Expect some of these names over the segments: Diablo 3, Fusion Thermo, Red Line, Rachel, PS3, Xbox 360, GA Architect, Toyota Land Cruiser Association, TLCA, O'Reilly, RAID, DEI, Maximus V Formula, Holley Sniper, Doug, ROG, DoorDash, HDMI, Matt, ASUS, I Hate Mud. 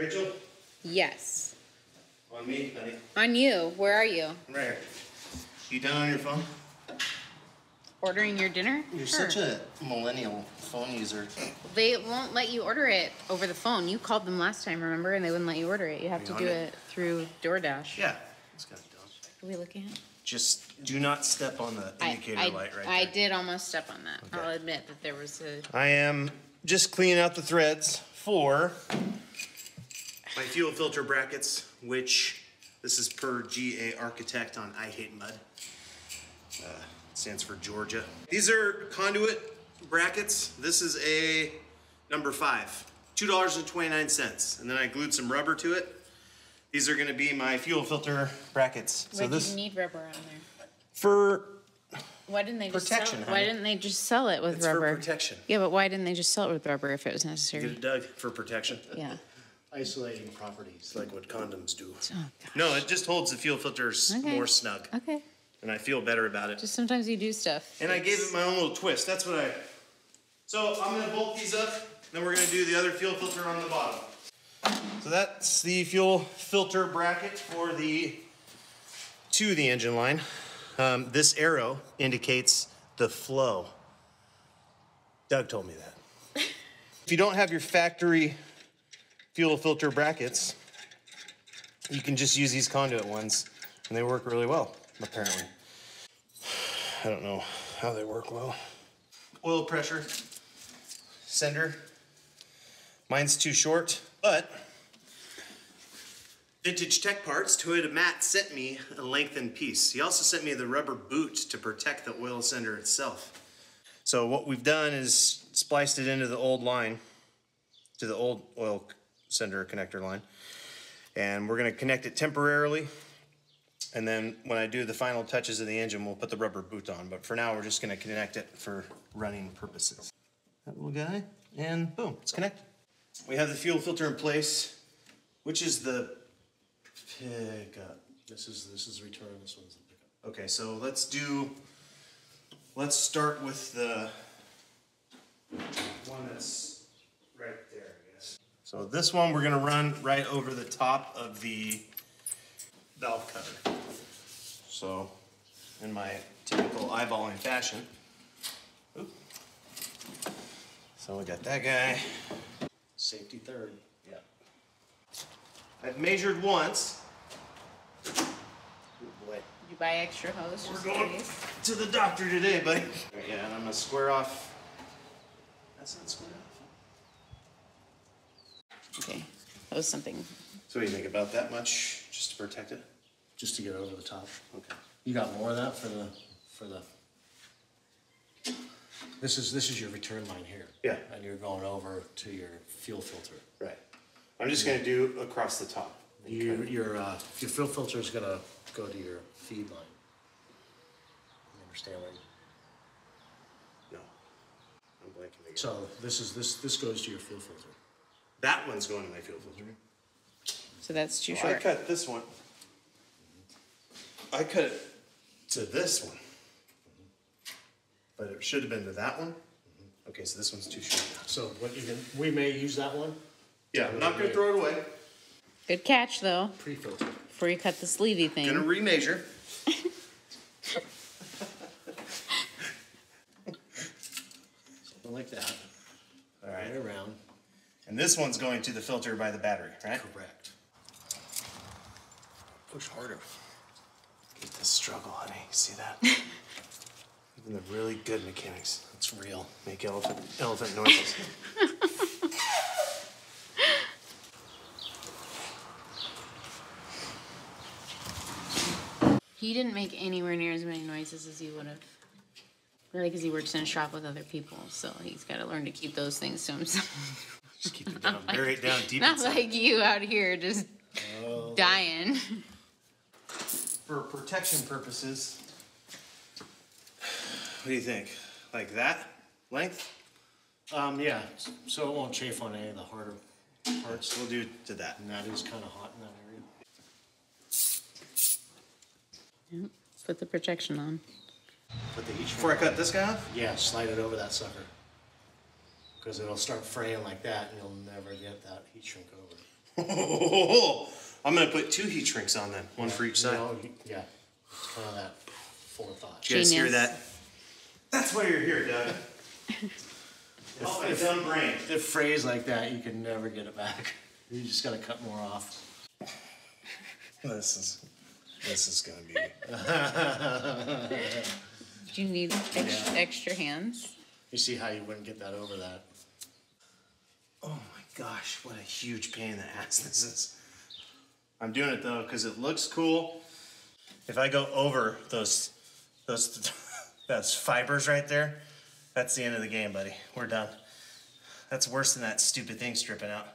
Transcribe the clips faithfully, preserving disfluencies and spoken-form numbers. Rachel? Yes. On me, honey? On you. Where are you? I'm right here. You down on your phone? Ordering your dinner? You're sure. Such a millennial phone user. They won't let you order it over the phone. You called them last time, remember? And they wouldn't let you order it. You have to do it? it through DoorDash. Yeah. It's got DoorDash. Are we looking at it? Just do not step on the indicator I, I, light right I there. I did almost step on that. Okay. I'll admit that there was a... I am just cleaning out the threads for my fuel filter brackets, which this is per G A Architect on I Hate Mud. Uh, stands for Georgia. These are conduit brackets. This is a number five, two dollars and twenty-nine cents. And then I glued some rubber to it. These are gonna be my fuel filter brackets. Why so do this, you need rubber on there? For why didn't they protection. Just sell, why didn't they just sell it with it's rubber? For protection. Yeah, but why didn't they just sell it with rubber if it was necessary? Get it dug for protection. Yeah. Isolating properties like what condoms do. Oh, no, it just holds the fuel filters okay. more snug. Okay. And I feel better about it. Just sometimes you do stuff. And it's... I gave it my own little twist. That's what I... So I'm gonna bolt these up, then we're gonna do the other fuel filter on the bottom. So that's the fuel filter bracket for the to the engine line. Um, this arrow indicates the flow. Doug told me that. If you don't have your factory fuel filter brackets, you can just use these conduit ones, and they work really well, apparently. I don't know how they work well. Oil pressure sender. Mine's too short, but Vintage Tech Parts, Toyota Matt, sent me a lengthened piece. He also sent me the rubber boot to protect the oil sender itself. So what we've done is spliced it into the old line, to the old oil sender connector line. And we're gonna connect it temporarily. And then when I do the final touches of the engine, we'll put the rubber boot on. But for now, we're just gonna connect it for running purposes. That little guy, and boom, it's connected. We have the fuel filter in place, which is the pickup. This is this is return. This one's the pickup. Okay, so let's do. Let's start with the one that's right there, I guess. So this one we're gonna run right over the top of the valve cover. So, in my typical eyeballing fashion. Oop. So we got that guy. Safety third. Yeah. I've measured once. Good boy. You buy extra hose? We're going to the doctor today, buddy. Right, yeah, and I'm gonna square off. That's not square off. Okay, that was something. So what do you think about that much, just to protect it? Just to get over the top. Okay. You got more of that for the for the. This is this is your return line here. Yeah. And you're going over to your fuel filter. Right. I'm just yeah. going to do across the top. You, kind of... Your uh, your fuel filter is going to go to your feed line. You understand what you... No. I'm blanking again. So this is this this goes to your fuel filter. That one's going to my fuel filter. So that's too well, short. I cut this one. I cut it to this one. But it should have been to that one. Mm-hmm. Okay, so this one's too short. So what you can, we may use that one. Yeah, I'm not gonna throw it away. Good catch though. Pre-filter. Before you cut the sleevey thing. Gonna remeasure. Something like that. All right, right around. And this one's going to the filter by the battery, right? Correct. Push harder. Get this struggle, honey. You see that? Even the really good mechanics. It's real. Make elephant elephant noises. He didn't make anywhere near as many noises as he would have. Really, because he works in a shop with other people, so he's got to learn to keep those things to himself. Just keep it down, like, bury it down deep. Not inside. Like you out here just oh. dying. For protection purposes. What do you think? Like that length? Um, yeah. So it won't chafe on any of the harder parts. We'll do to that. And that is kind of hot in that area. Yep. Put the protection on. Put the each. Before I cut this guy off? Yeah. Slide it over that sucker. Because it'll start fraying like that, and you'll never get that heat shrink over. I'm going to put two heat shrinks on them, one yeah, for each side. No, yeah, it's kind of that full of thought. Did you guys hear that? That's why you're here, Doug. Help my dumb brain. If a phrase like that, you can never get it back. You just got to cut more off. This is, this is going to be... Do you need extra, yeah. extra hands? You see how you wouldn't get that over that. Oh my gosh, what a huge pain in the ass this is. I'm doing it though, because it looks cool. If I go over those, those, those fibers right there, that's the end of the game, buddy. We're done. That's worse than that stupid thing stripping out.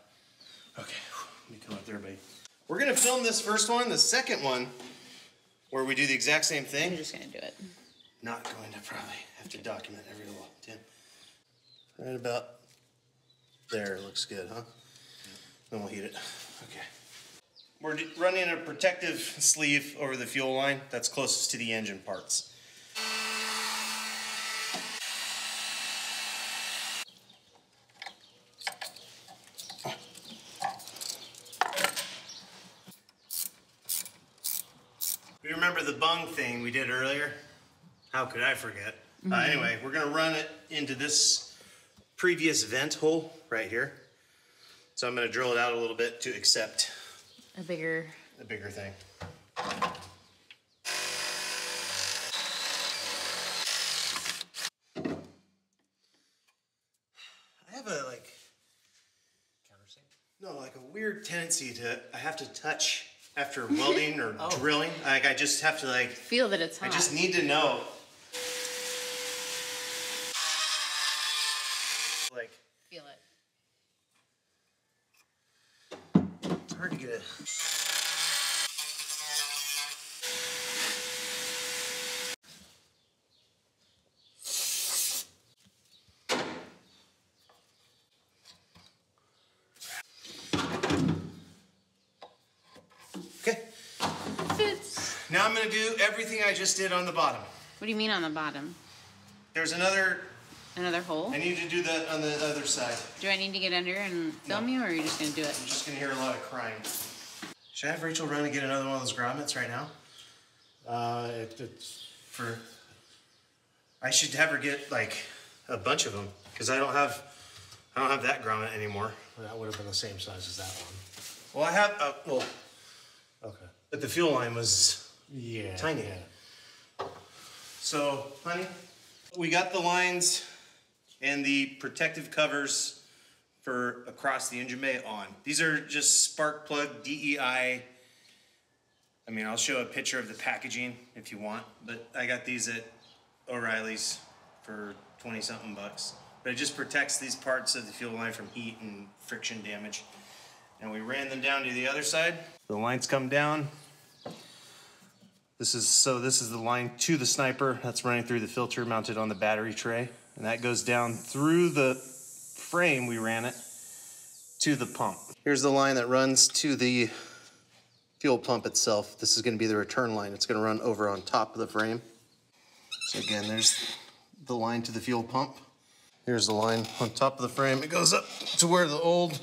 Okay, let me come up there, buddy. We're gonna film this first one, the second one, where we do the exact same thing. I'm just gonna do it. Not going to probably have to document every little tip. Right about there, looks good, huh? Then we'll heat it. Okay. We're running a protective sleeve over the fuel line that's closest to the engine parts. You remember the bung thing we did earlier? How could I forget? Mm-hmm. uh, anyway, we're gonna run it into this previous vent hole right here. So I'm gonna drill it out a little bit to accept a bigger, a bigger thing. I have a like countersink. No, like a weird tendency to I have to touch after welding or oh. drilling. Like I just have to like feel that it's hot. I just need to know. Like, feel it. It's hard to get it. Okay. Fits. Now I'm going to do everything I just did on the bottom. What do you mean on the bottom? There's another... Another hole? I need to do that on the other side. Do I need to get under and film no. you, or are you just going to do it? I'm just going to hear a lot of crying. Should I have Rachel run and get another one of those grommets right now? Uh, it, it's for... I should have her get, like, a bunch of them, because I don't have... I don't have that grommet anymore. Well, that would have been the same size as that one. Well, I have... Uh, well... Okay. But the fuel line was... Yeah. Tiny. Yeah. So, honey, we got the lines... and the protective covers for across the engine bay on. These are just spark plug D E I. I mean, I'll show a picture of the packaging if you want, but I got these at O'Reilly's for twenty something bucks. But it just protects these parts of the fuel line from heat and friction damage. And we ran them down to the other side. The lines come down. This is, so this is the line to the Sniper that's running through the filter mounted on the battery tray. And that goes down through the frame we ran it to the pump. Here's the line that runs to the fuel pump itself. This is going to be the return line. It's going to run over on top of the frame. So again, there's the line to the fuel pump. Here's the line on top of the frame. It goes up to where the old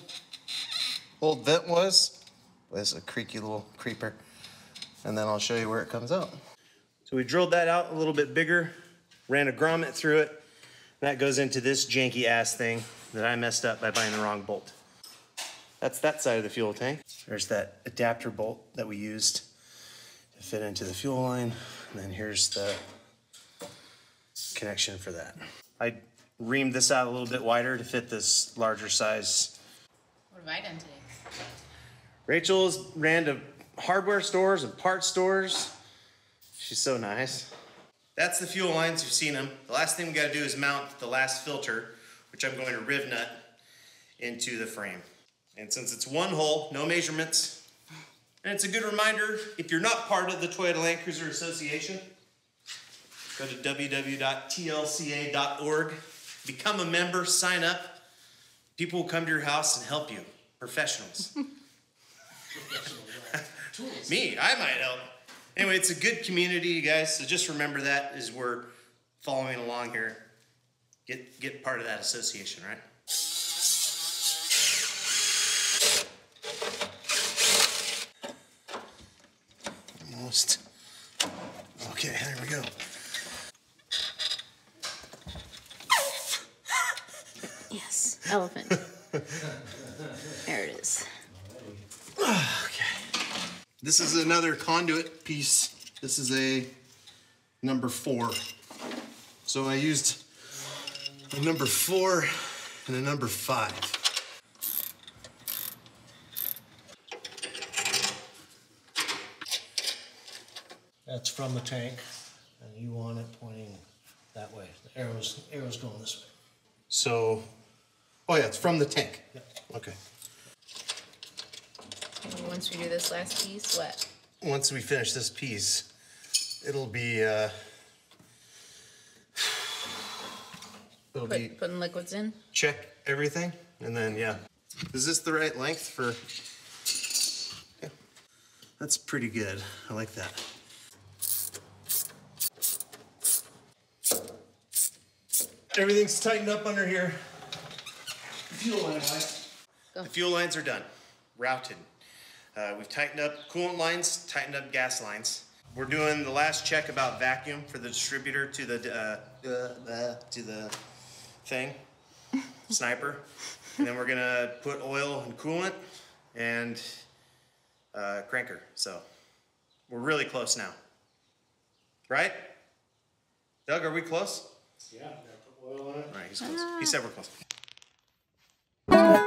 old vent was. There's a creaky little creeper. And then I'll show you where it comes out. So we drilled that out a little bit bigger, ran a grommet through it. That goes into this janky ass thing that I messed up by buying the wrong bolt. That's that side of the fuel tank. There's that adapter bolt that we used to fit into the fuel line. And then here's the connection for that. I reamed this out a little bit wider to fit this larger size. What have I done today? Rachel's ran to hardware stores and parts stores. She's so nice. That's the fuel lines, you've seen them. The last thing we gotta do is mount the last filter, which I'm going to riv nut into the frame. And since it's one hole, no measurements, and it's a good reminder, if you're not part of the Toyota Land Cruiser Association, go to w w w dot t l c a dot org, become a member, sign up. People will come to your house and help you, professionals. Me, I might help. Anyway, it's a good community, you guys, so just remember that as we're following along here. Get, get part of that association, right? almost. Okay, there we go. Yes, elephant. There it is. Okay. This is another conduit piece. This is a number four. So I used a number four and a number five. That's from the tank, and you want it pointing that way. The arrow's, the arrow's going this way. So, oh yeah, it's from the tank. Yep. Okay. And once we do this last piece, what? Once we finish this piece, it'll be, uh, it'll Put, be... Putting liquids in? Check everything, and then, yeah. Is this the right length for... Yeah. That's pretty good. I like that. Everything's tightened up under here. The fuel lines. Go. The fuel lines are done, routed. Uh, we've tightened up coolant lines, tightened up gas lines. We're doing the last check about vacuum for the distributor to the uh, uh, uh, to the thing, Sniper. And then we're gonna put oil and coolant and uh, cranker. So we're really close now, right? Doug, are we close? Yeah. All right, he's close. He said we're close.